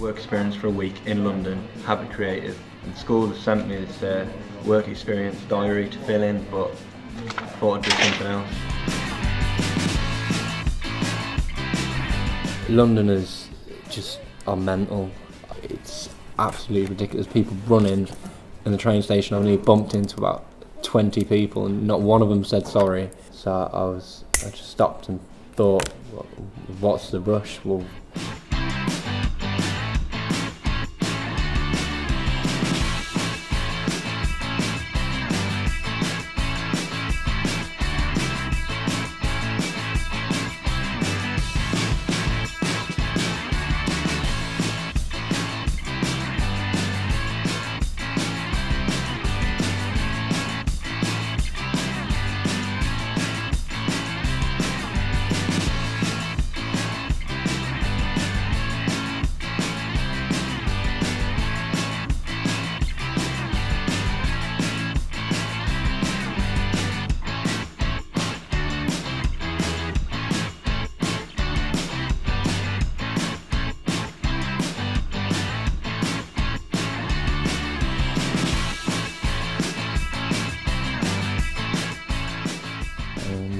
work experience for a week in London, Habit Creative. And school has sent me this work experience diary to fill in, but I thought I'd do something else. Londoners just are mental. It's absolutely ridiculous. People running in the train station. I only bumped into about 20 people and not one of them said sorry. So I just stopped and thought, what's the rush? Well,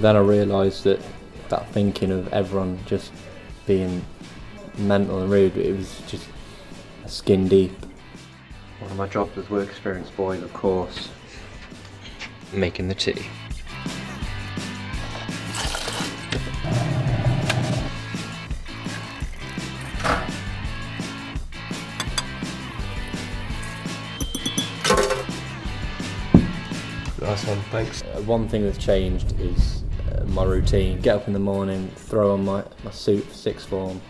then I realised that thinking of everyone just being mental and rude, it was just skin deep. One of my jobs as work experience boys, of course, making the tea. Nice one, thanks. One thing that's changed is my routine. Get up in the morning, throw on my suit for sixth form,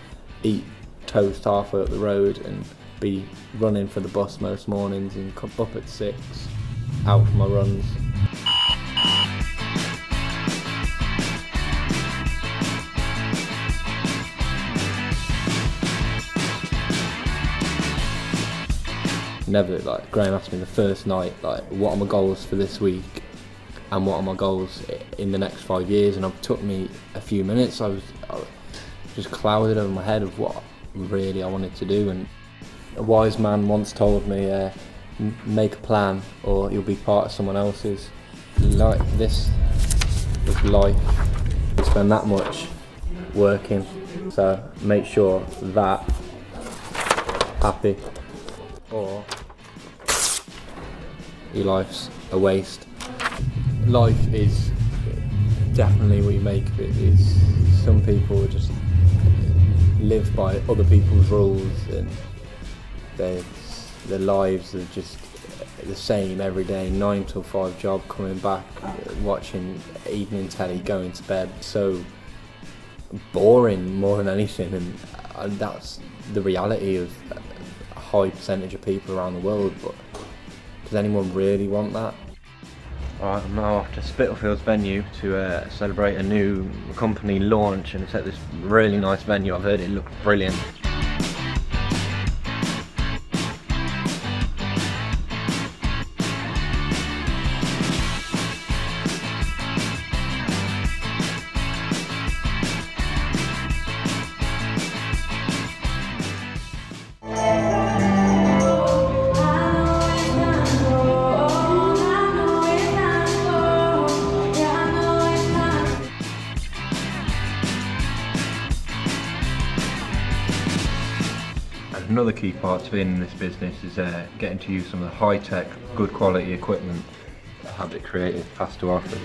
eat toast halfway up the road and be running for the bus most mornings and come up at 6, out for my runs. Never, like, Graham asked me the first night, like, what are my goals for this week? And what are my goals in the next 5 years? And it took me a few minutes. I was just clouded over my head of what really I wanted to do. And a wise man once told me, make a plan or you'll be part of someone else's. Like, this is life. You spend that much working, so make sure that happy or your life's a waste. Life is definitely what you make of it. It's, some people just live by other people's rules and their lives are just the same every day, 9 till 5 job, coming back, watching evening telly, going to bed. So boring more than anything, and that's the reality of a high percentage of people around the world, but does anyone really want that? Alright, I'm now off to Spitalfields venue to celebrate a new company launch, and it's at this really nice venue. I've heard it looked brilliant. Another key part to being in this business is getting to use some of the high-tech, good quality equipment that Habit Creative has to offer.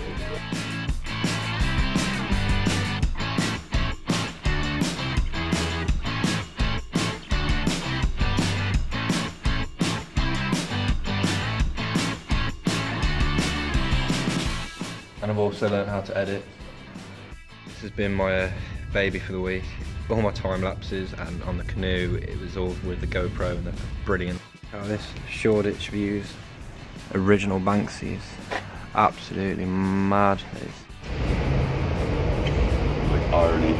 And I've also learned how to edit. This has been my baby for the week. All my time lapses and on the canoe, it was all with the GoPro, and they're brilliant. Oh, this Shoreditch views, original Banksy, is absolutely mad. It's like irony.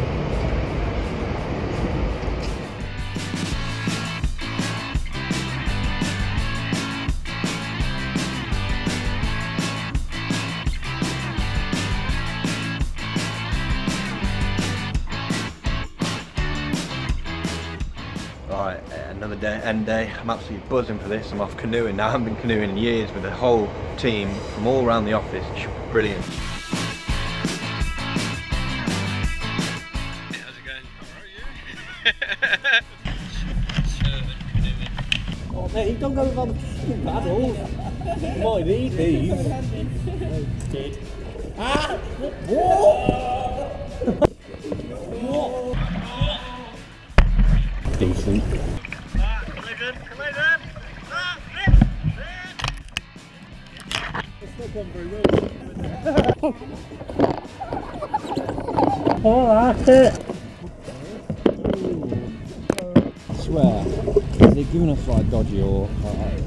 Alright, another day, end day. I'm absolutely buzzing for this. I'm off canoeing now. I haven't been canoeing in years with the whole team from all around the office. Brilliant. How's it going? How are you? Oh mate, don't go with all the fucking paddles. You might need these. Ah! Whoa! Decent. It's not gone very well. Oh, that's it. I swear, is it giving us like dodgy or like...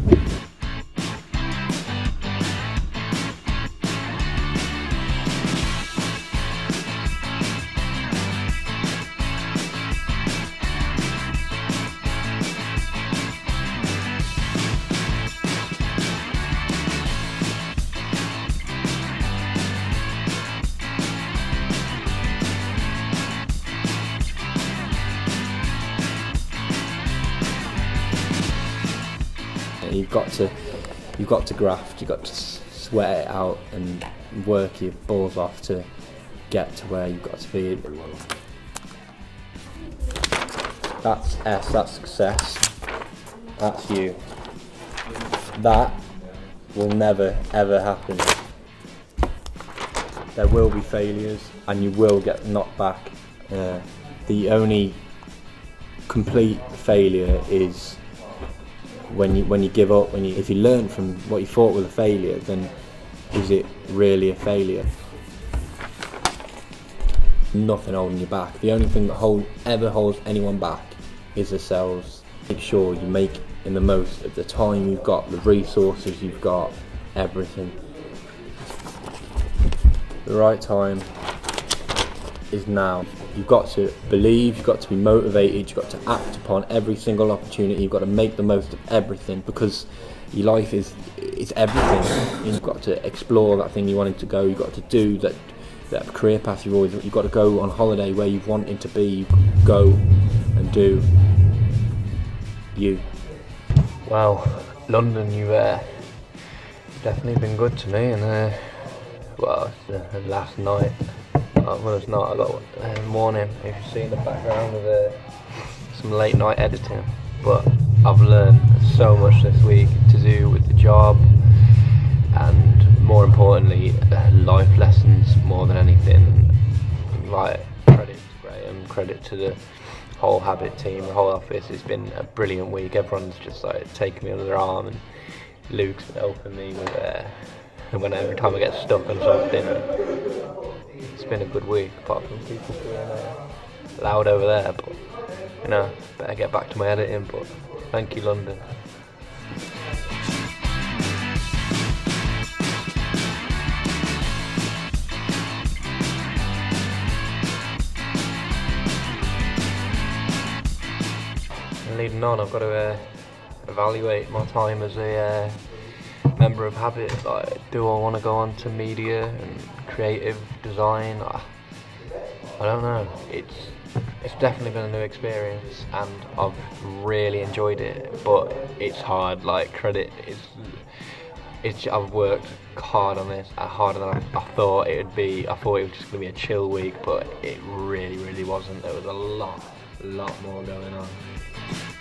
You've got to graft, you've got to sweat it out and work your balls off to get to where you've got to be. That's S, that's success. That's you. That will never ever happen. There will be failures and you will get knocked back. The only complete failure is when you give up, if you learn from what you thought was a failure, then is it really a failure? Nothing holding you back. The only thing that ever holds anyone back is themselves. Make sure you make the most of the time you've got, the resources you've got, everything. The right time is now. You've got to believe, you've got to be motivated, you've got to act upon every single opportunity, you've got to make the most of everything because your life is everything. You've got to explore that thing you wanted to go, you've got to do that career path you've got to go on holiday where you've wanted to be, you go and do you. Wow, London, you've definitely been good to me, and well, it's the last night. Well, it's not a lot morning. If you see in the background of some late night editing, but I've learned so much this week to do with the job, and more importantly, life lessons more than anything. Like, credit to Graham, credit to the whole Habit team, the whole office. It's been a brilliant week. Everyone's just like taking me under their arm, and Luke's been helping me with every time I get stuck on something. It's been a good week, apart from people being loud over there, but you know, better get back to my editing. But thank you, London. And leading on, I've got to evaluate my time as a member of Habit. Like, do I want to go on to media and creative design? I don't know. It's definitely been a new experience and I've really enjoyed it, but it's hard. Like, credit, I've worked hard on this, harder than I thought it would be. I thought it was just going to be a chill week, but it really wasn't. There was a lot more going on.